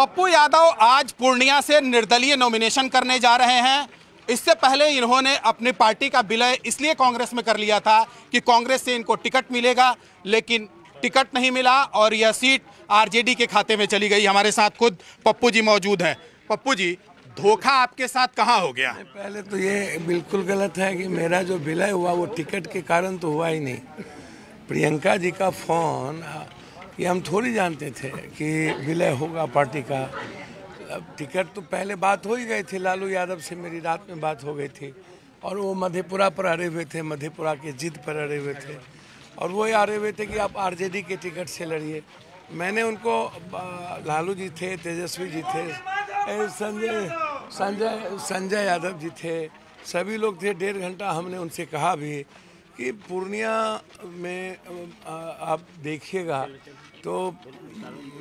पप्पू यादव आज पूर्णिया से निर्दलीय नॉमिनेशन करने जा रहे हैं। इससे पहले इन्होंने अपनी पार्टी का विलय इसलिए कांग्रेस में कर लिया था कि कांग्रेस से इनको टिकट मिलेगा, लेकिन टिकट नहीं मिला और यह सीट आरजेडी के खाते में चली गई। हमारे साथ खुद पप्पू जी मौजूद हैं। पप्पू जी, धोखा आपके साथ कहाँ हो गया? पहले तो ये बिल्कुल गलत है कि मेरा जो विलय हुआ वो टिकट के कारण तो हुआ ही नहीं। प्रियंका जी का फोन, ये हम थोड़ी जानते थे कि विलय होगा पार्टी का। अब टिकट तो पहले बात हो ही गई थी, लालू यादव से मेरी रात में बात हो गई थी और वो मधेपुरा पर अड़े हुए थे, मधेपुरा के जिद पर अड़े हुए थे और वो ये अड़े हुए थे कि आप आरजेडी के टिकट से लड़िए। मैंने उनको, लालू जी थे, तेजस्वी जी थे, संजय यादव जी थे, सभी लोग थे। 1.5 घंटा हमने उनसे कहा भी कि पूर्णिया में आप देखिएगा तो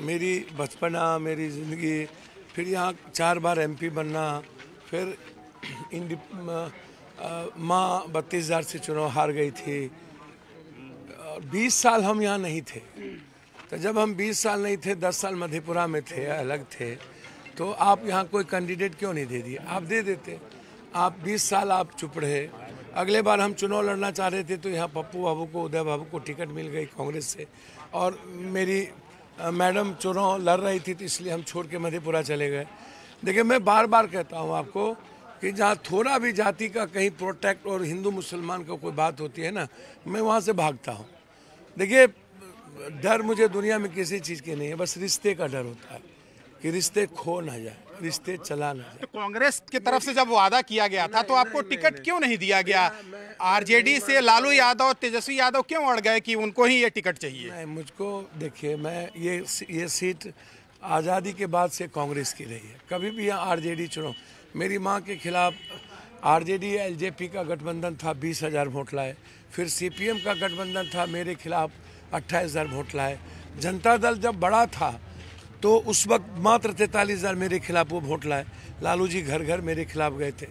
मेरी बचपना, मेरी ज़िंदगी, फिर यहाँ 4 बार एमपी बनना, फिर माँ 32,000 से चुनाव हार गई थी और 20 साल हम यहाँ नहीं थे। तो जब हम 20 साल नहीं थे, 10 साल मधेपुरा में थे, अलग थे, तो आप यहाँ कोई कैंडिडेट क्यों नहीं दे दिए? आप दे देते। आप 20 साल आप चुप रहे। अगले बार हम चुनाव लड़ना चाह रहे थे तो यहाँ पप्पू बाबू को, उदय बाबू को टिकट मिल गई कांग्रेस से और मेरी मैडम चुनाव लड़ रही थी, तो इसलिए हम छोड़ के मधेपुरा चले गए। देखिए, मैं बार बार कहता हूँ आपको कि जहाँ थोड़ा भी जाति का कहीं प्रोटेक्ट और हिंदू मुसलमान का कोई बात होती है ना, मैं वहाँ से भागता हूँ। देखिए, डर मुझे दुनिया में किसी चीज़ के नहीं है, बस रिश्ते का डर होता है कि रिश्ते खो ना जाए, रिश्ते चला ना जाए। कांग्रेस की तरफ से जब वादा किया गया था तो आपको टिकट क्यों नहीं दिया गया? आरजेडी से लालू यादव, तेजस्वी यादव क्यों अड़ गए कि उनको ही ये टिकट चाहिए? मुझको देखिए, मैं ये सीट आज़ादी के बाद से कांग्रेस की रही है, कभी भी यहाँ आरजेडी चुनाव। मेरी माँ के खिलाफ आरजेडी एलजेपी का गठबंधन था, 20,000 वोट लाए। फिर सीपीएम का गठबंधन था, मेरे खिलाफ 28,000 वोट लाए। जनता दल जब बड़ा था तो उस वक्त मात्र 43,000 मेरे खिलाफ वो वोट लाए। लालू जी घर घर मेरे खिलाफ गए थे।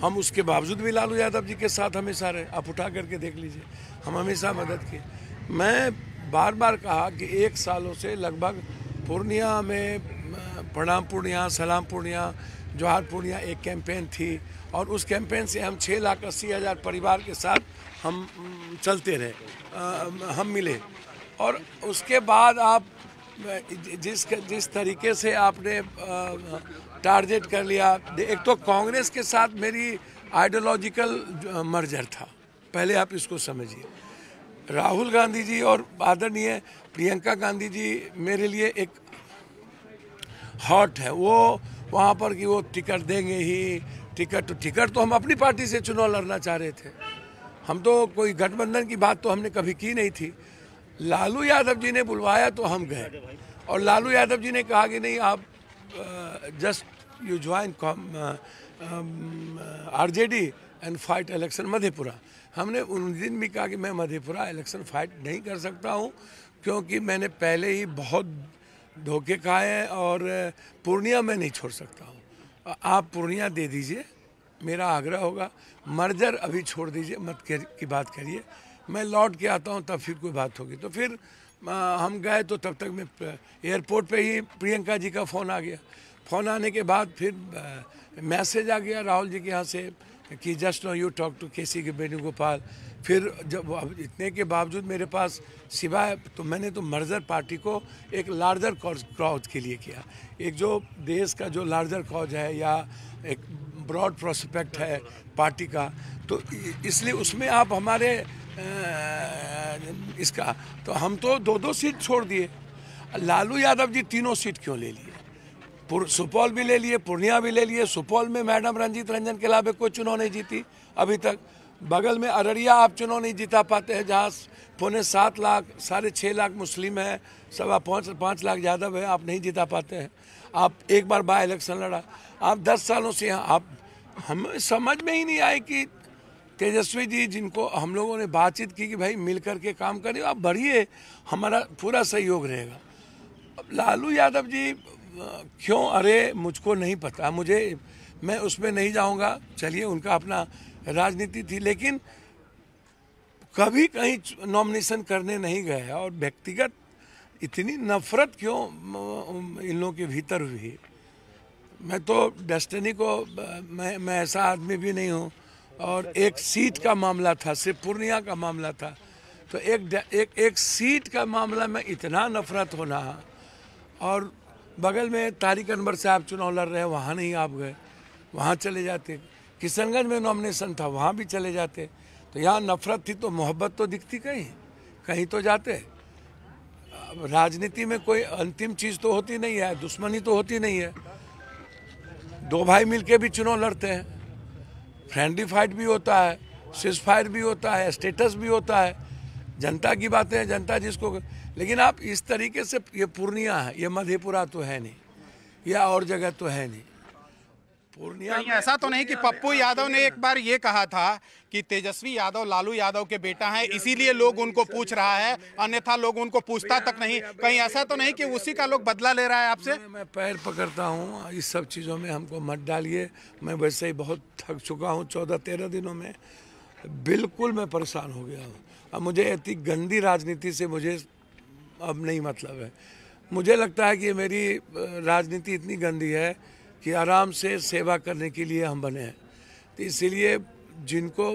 हम उसके बावजूद भी लालू यादव जी के साथ हमेशा रहे। आप उठा करके देख लीजिए, हम हमेशा मदद की। मैं बार बार कहा कि 1 सालों से लगभग पूर्णिया में प्रणाम पूर्णिया, सलाम पूर्णिया, जोहार पूर्णिया एक कैंपेन थी और उस कैंपेन से हम 6,80,000 परिवार के साथ हम चलते रहे, हम मिले। और उसके बाद आप जिस तरीके से आपने टारगेट कर लिया, एक तो कांग्रेस के साथ मेरी आइडियोलॉजिकल मर्जर था, पहले आप इसको समझिए। राहुल गांधी जी और आदरणीय प्रियंका गांधी जी मेरे लिए एक हॉट है, वो वहाँ पर कि वो टिकट देंगे ही। टिकट तो हम अपनी पार्टी से चुनाव लड़ना चाह रहे थे, हम तो कोई गठबंधन की बात तो हमने कभी की नहीं थी। लालू यादव जी ने बुलवाया तो हम गए और लालू यादव जी ने कहा कि नहीं, आप just you join RJD and fight election Madhepura. हमने उन दिन भी कहा कि मैं मधेपुरा इलेक्शन फाइट नहीं कर सकता हूं, क्योंकि मैंने पहले ही बहुत धोखे खाए हैं और पूर्णिया मैं नहीं छोड़ सकता हूं। आप पूर्णिया दे दीजिए, मेरा आग्रह होगा। मर्जर अभी छोड़ दीजिए, मत की बात करिए, मैं लौट के आता हूँ, तब फिर कोई बात होगी। तो फिर हम गए तो तब तक मैं एयरपोर्ट पे ही प्रियंका जी का फ़ोन आ गया। फ़ोन आने के बाद फिर मैसेज आ गया राहुल जी के यहाँ से कि just no you talk to केसी के वेणुगोपाल। फिर जब अब इतने के बावजूद मेरे पास सिवाय, तो मैंने तो मर्जर पार्टी को एक लार्जर कॉज के लिए किया, एक जो देश का जो लार्जर कॉज है या एक ब्रॉड प्रोस्पेक्ट है पार्टी का, तो इसलिए उसमें आप हमारे इसका तो हम तो 2-2 सीट छोड़ दिए। लालू यादव जी 3 सीट क्यों ले लिए? सुपौल भी ले लिए, पूर्णिया भी ले लिए। सुपौल में मैडम रंजीत रंजन के अलावा कोई चुनाव नहीं जीती अभी तक। बगल में अररिया आप चुनाव नहीं जीता पाते हैं, जहाँ 7.25 लाख, 6.5 लाख मुस्लिम हैं, 5.25 लाख यादव है, आप नहीं जीता पाते हैं। आप एक बार बाय इलेक्शन लड़ा, आप 10 सालों से यहाँ। आप हमें समझ में ही नहीं आए कि तेजस्वी जी, जिनको हम लोगों ने बातचीत की कि भाई मिल करके काम करें, आप बढ़िए, हमारा पूरा सहयोग रहेगा। अब लालू यादव जी क्यों? अरे मुझको नहीं पता, मैं उसमें नहीं जाऊंगा। चलिए, उनका अपना राजनीति थी, लेकिन कभी कहीं नॉमिनेशन करने नहीं गए और व्यक्तिगत इतनी नफरत क्यों इन लोगों के भीतर हुई। मैं तो डेस्टिनी को मैं ऐसा आदमी भी नहीं हूँ। और एक सीट का मामला था, सिर्फ पूर्णिया का मामला था, तो एक सीट का मामला में इतना नफरत होना। और बगल में तारिक अनवर साहब चुनाव लड़ रहे हैं, वहाँ नहीं आप गए, वहाँ चले जाते। किशनगंज में नॉमिनेशन था, वहाँ भी चले जाते। तो यहाँ नफरत थी तो मोहब्बत तो दिखती, कहीं कहीं तो जाते। राजनीति में कोई अंतिम चीज़ तो होती नहीं है, दुश्मनी तो होती नहीं है। दो भाई मिलके भी चुनाव लड़ते हैं, फ्रेंडली फाइट भी होता है, सीज फायर भी होता है, स्टेटस भी होता है, जनता की बातें हैं, जनता जिसको। लेकिन आप इस तरीके से, ये पूर्णिया है, ये मधेपुरा तो है नहीं, या और जगह तो है नहीं। पूर्णिया ऐसा तो नहीं कि पप्पू यादव ने एक बार ये कहा था कि तेजस्वी यादव लालू यादव के बेटा हैं, इसीलिए लोग उनको पूछ रहा है, अन्यथा लोग उनको पूछता तक नहीं। कहीं ऐसा तो नहीं कि उसी का लोग बदला ले रहा है आपसे। मैं पैर पकड़ता हूँ, इस सब चीज़ों में हमको मत डालिए। मैं वैसे ही बहुत थक चुका हूँ 14-13 दिनों में, बिल्कुल मैं परेशान हो गया हूँ। अब मुझे इतनी गंदी राजनीति से मुझे अब नहीं मतलब है। मुझे लगता है कि मेरी राजनीति इतनी गंदी है कि आराम से सेवा करने के लिए हम बने हैं। तो इसीलिए जिनको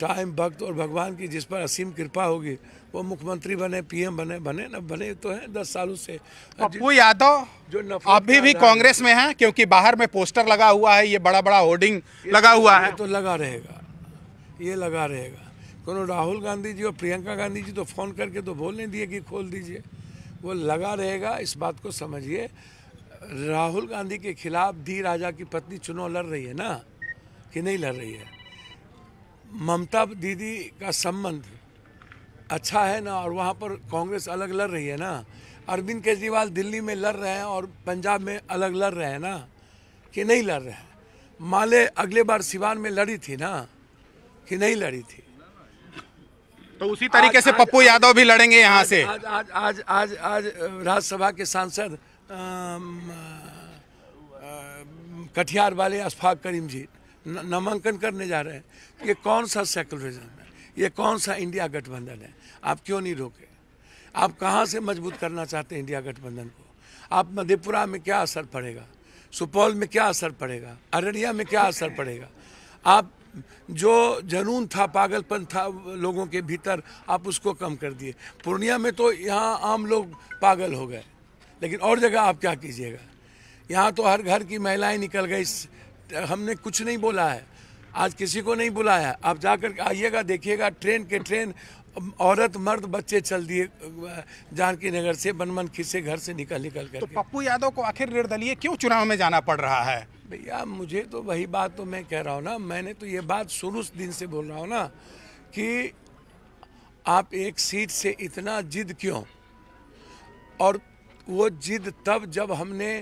टाइम, वक्त और भगवान की जिस पर असीम कृपा होगी वो मुख्यमंत्री बने, पीएम बने, बने तो हैं 10 सालों से। पप्पू यादव जो अभी भी कांग्रेस में हैं, क्योंकि बाहर में पोस्टर लगा हुआ है, ये बड़ा बड़ा होर्डिंग लगा हुआ है, तो लगा रहेगा, ये लगा रहेगा। कोनो राहुल गांधी जी और प्रियंका गांधी जी तो फ़ोन करके तो बोल नहीं दिए कि खोल दीजिए, वो लगा रहेगा। इस बात को समझिए, राहुल गांधी के खिलाफ डी राजा की पत्नी चुनाव लड़ रही है ना, कि नहीं लड़ रही है। ममता दीदी का संबंध अच्छा है ना, और वहाँ पर कांग्रेस अलग लड़ रही है ना। अरविंद केजरीवाल दिल्ली में लड़ रहे हैं और पंजाब में अलग लड़ रहे हैं ना, कि नहीं लड़ रहे हैं। माले अगले बार सिवान में लड़ी थी ना, कि नहीं लड़ी थी। तो उसी तरीके से पप्पू यादव भी लड़ेंगे यहाँ से। आज आज आज आज आज राज्यसभा के सांसद कटिहार वाले अशफाक करीम जी नामांकन करने जा रहे हैं। ये कौन सा सेकुलरिज्म है, ये कौन सा इंडिया गठबंधन है? आप क्यों नहीं रोके? आप कहाँ से मजबूत करना चाहते हैं इंडिया गठबंधन को? आप मधेपुरा में क्या असर पड़ेगा, सुपौल में क्या असर पड़ेगा, अररिया में क्या असर पड़ेगा? आप जो जनून था, पागलपन था लोगों के भीतर, आप उसको कम कर दिए। पूर्णिया में तो यहाँ आम लोग पागल हो गए, लेकिन और जगह आप क्या कीजिएगा? यहाँ तो हर घर की महिलाएं निकल गई। हमने कुछ नहीं बोला है, आज किसी को नहीं बुलाया। आप जाकर आइएगा, देखिएगा, ट्रेन के ट्रेन औरत मर्द बच्चे चल दिए जानकी नगर से, बनमन खिसे घर से निकल कर। तो पप्पू यादव को आखिर निर्दलीय क्यों चुनाव में जाना पड़ रहा है? भैया मुझे तो वही बात तो मैं कह रहा हूँ ना, मैंने तो ये बात शुरू दिन से बोल रहा हूँ ना कि आप एक सीट से इतना जिद क्यों? और वो जिद तब जब हमने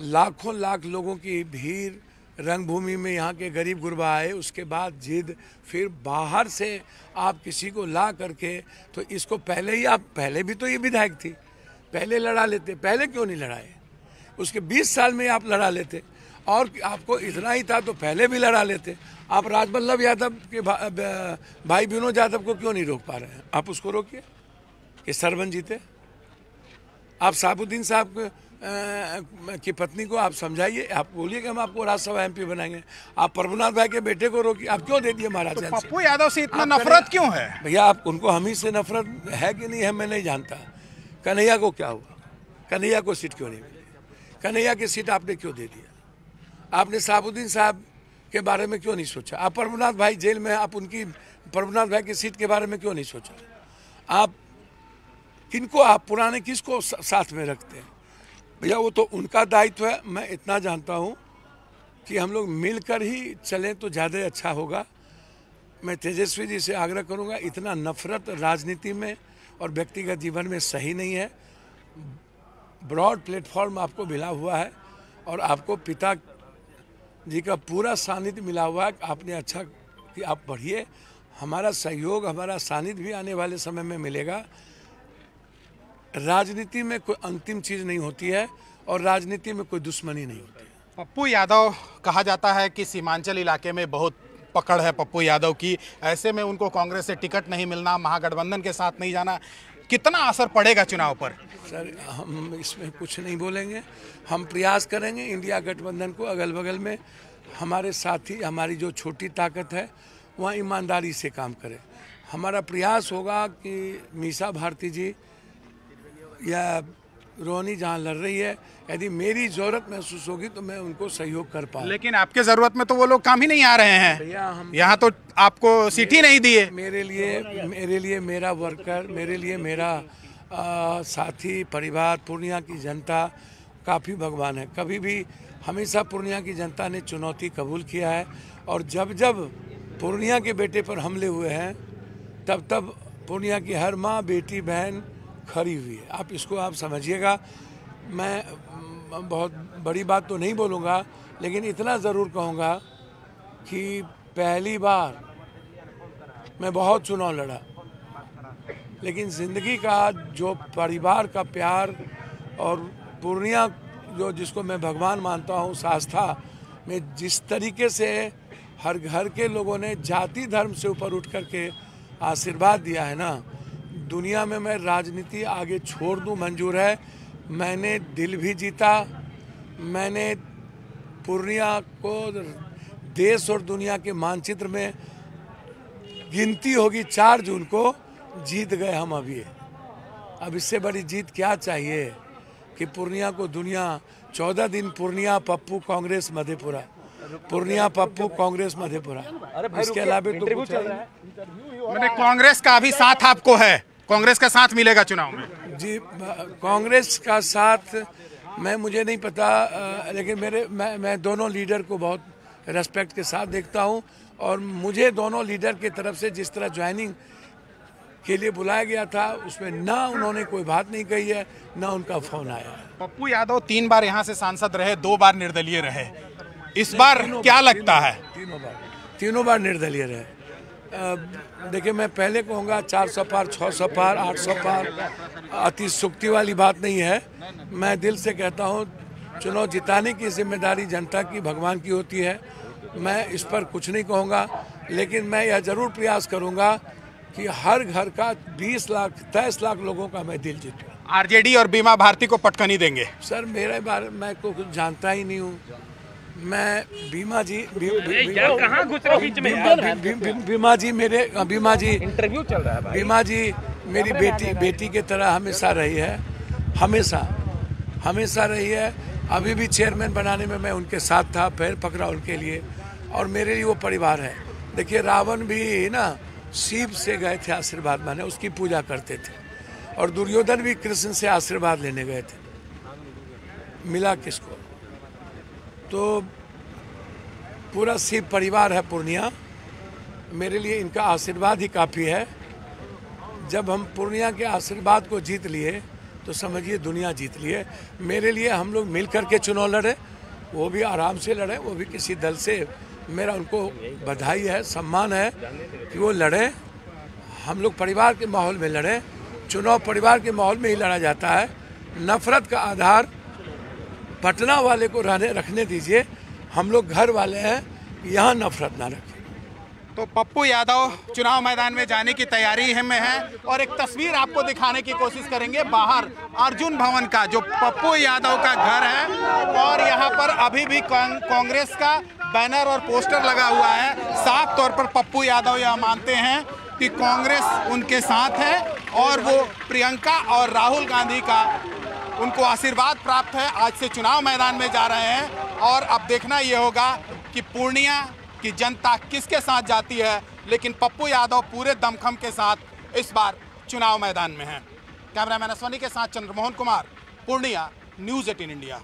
लाखों लाख लोगों की भीड़ रंगभूमि में यहाँ के गरीब गुरबा आए, उसके बाद जिद, फिर बाहर से आप किसी को ला करके, तो इसको पहले ही आप, पहले भी तो ये विधायक थी, पहले लड़ा लेते, पहले क्यों नहीं लड़ाए? उसके 20 साल में आप लड़ा लेते, और आपको इतना ही था तो पहले भी लड़ा लेते। आप राजवल्लभ यादव के भाई बिनोद यादव को क्यों नहीं रोक पा रहे हैं? आप उसको रोकिए कि सरवन जीते। आप साहबुद्दीन साहब की पत्नी को आप समझाइए, आप बोलिए कि हम आपको राज्यसभा एमपी बनाएंगे। आप प्रभुनाथ भाई के बेटे को रोकिए, आप क्यों दे दिए महाराज? तो पप्पू यादव से इतना नफरत क्यों है भैया? आप उनको, हम ही से नफरत है कि नहीं है मैं नहीं जानता। कन्हैया को क्या हुआ? कन्हैया को सीट क्यों नहीं मिली? कन्हैया की सीट आपने क्यों दे दिया? आपने साहबुद्दीन साहब के बारे में क्यों नहीं सोचा? आप प्रभुनाथ भाई जेल में हैं, आप उनकी, प्रभुनाथ भाई की सीट के बारे में क्यों नहीं सोचा? आप किनको, आप पुराने किसको साथ में रखते हैं? भैया वो तो उनका दायित्व है। मैं इतना जानता हूँ कि हम लोग मिलकर ही चलें तो ज़्यादा अच्छा होगा। मैं तेजस्वी जी से आग्रह करूँगा, इतना नफरत राजनीति में और व्यक्तिगत जीवन में सही नहीं है। ब्रॉड प्लेटफॉर्म आपको मिला हुआ है और आपको पिता जी का पूरा सानिध्य मिला हुआ है। आपने अच्छा कि आप पढ़िए, हमारा सहयोग, हमारा सानिध्य भी आने वाले समय में मिलेगा। राजनीति में कोई अंतिम चीज़ नहीं होती है और राजनीति में कोई दुश्मनी नहीं होती है। पप्पू यादव, कहा जाता है कि सीमांचल इलाके में बहुत पकड़ है पप्पू यादव की, ऐसे में उनको कांग्रेस से टिकट नहीं मिलना, महागठबंधन के साथ नहीं जाना, कितना असर पड़ेगा चुनाव पर? सर हम इसमें कुछ नहीं बोलेंगे, हम प्रयास करेंगे इंडिया गठबंधन को अगल बगल में हमारे साथी, हमारी जो छोटी ताकत है वहाँ ईमानदारी से काम करें। हमारा प्रयास होगा कि मीसा भारती जी या रोनी जहाँ लड़ रही है, यदि मेरी जरूरत महसूस होगी तो मैं उनको सहयोग कर पाऊँ। लेकिन आपके ज़रूरत में तो वो लोग काम ही नहीं आ रहे हैं, यहाँ तो आपको सीट ही नहीं दिए। मेरे लिए मेरा वर्कर, मेरे लिए मेरा साथी परिवार, पूर्णिया की जनता काफ़ी भगवान है। कभी भी हमेशा पूर्णिया की जनता ने चुनौती कबूल किया है और जब जब पूर्णिया के बेटे पर हमले हुए हैं तब तब पूर्णिया की हर माँ, बेटी, बहन खड़ी हुई है। आप इसको आप समझिएगा। मैं बहुत बड़ी बात तो नहीं बोलूँगा, लेकिन इतना ज़रूर कहूँगा कि पहली बार मैं बहुत चुनाव लड़ा, लेकिन ज़िंदगी का जो परिवार का प्यार और पूर्णिया जो जिसको मैं भगवान मानता हूँ, उस आस्था में जिस तरीके से हर घर के लोगों ने जाति धर्म से ऊपर उठ कर के आशीर्वाद दिया है ना, दुनिया में मैं राजनीति आगे छोड़ दूं मंजूर है। मैंने दिल भी जीता, मैंने पूर्णिया को देश और दुनिया के मानचित्र में गिनती होगी 4 जून को जीत गए हम। अभी अब इससे बड़ी जीत क्या चाहिए कि पूर्णिया को दुनिया 14 दिन पूर्णिया पप्पू कांग्रेस मधेपुरा, पूर्णिया पप्पू कांग्रेस मधेपुरा, इसके अलावा मैंने कांग्रेस का भी साथ आपको है, कांग्रेस का साथ मिलेगा चुनाव में? जी कांग्रेस का साथ मैं मुझे नहीं पता, लेकिन मैं दोनों लीडर को बहुत रेस्पेक्ट के साथ देखता हूं और मुझे दोनों लीडर की तरफ से जिस तरह ज्वाइनिंग के लिए बुलाया गया था उसमें ना उन्होंने कोई बात नहीं कही है, ना उनका फोन आया है। पप्पू यादव 3 बार यहाँ से सांसद रहे, 2 बार निर्दलीय रहे, इस बार क्या लगता है? तीनों बार निर्दलीय रहे। देखिए मैं पहले कहूँगा 400 पार, 600 पार, 800 पार अतिशयोक्ति वाली बात नहीं है। मैं दिल से कहता हूँ चुनाव जिताने की जिम्मेदारी जनता की, भगवान की होती है। मैं इस पर कुछ नहीं कहूँगा, लेकिन मैं यह जरूर प्रयास करूँगा कि हर घर का 20 लाख 23 लाख लोगों का मैं दिल जीतूँ। आरजेडी और बीमा भारती को पटकनी देंगे? सर मेरे बारे में को कुछ जानता ही नहीं हूँ मैं। बीमा जी मेरी बेटी के तरह हमेशा रही है। अभी भी चेयरमैन बनाने में मैं उनके साथ था, पैर पकड़ा उनके लिए, और मेरे लिए वो परिवार है। देखिए रावण भी ना शिव से गए थे आशीर्वाद माने, उसकी पूजा करते थे, और दुर्योधन भी कृष्ण से आशीर्वाद लेने गए थे, मिला किसको? तो पूरा शिव परिवार है पूर्णिया, मेरे लिए इनका आशीर्वाद ही काफ़ी है। जब हम पूर्णिया के आशीर्वाद को जीत लिए तो समझिए दुनिया जीत लिए। मेरे लिए हम लोग मिल कर के चुनाव लड़े, वो भी आराम से लड़े, वो भी किसी दल से, मेरा उनको बधाई है, सम्मान है कि वो लड़े। हम लोग परिवार के माहौल में लड़े, चुनाव परिवार के माहौल में ही लड़ा जाता है। नफरत का आधार पटना वाले को रखने दीजिए, हम लोग घर वाले हैं, यहाँ नफरत ना रखें। तो पप्पू यादव चुनाव मैदान में जाने की तैयारी में है और एक तस्वीर आपको दिखाने की कोशिश करेंगे बाहर अर्जुन भवन का, जो पप्पू यादव का घर है, और यहाँ पर अभी भी कांग्रेस का बैनर और पोस्टर लगा हुआ है। साफ तौर पर पप्पू यादव यह मानते हैं कि कांग्रेस उनके साथ है और वो प्रियंका और राहुल गांधी का उनको आशीर्वाद प्राप्त है। आज से चुनाव मैदान में जा रहे हैं और अब देखना ये होगा कि पूर्णिया की जनता किसके साथ जाती है, लेकिन पप्पू यादव पूरे दमखम के साथ इस बार चुनाव मैदान में हैं। कैमरामैन अश्वनी के साथ चंद्रमोहन कुमार, पूर्णिया, न्यूज़ 18 इंडिया।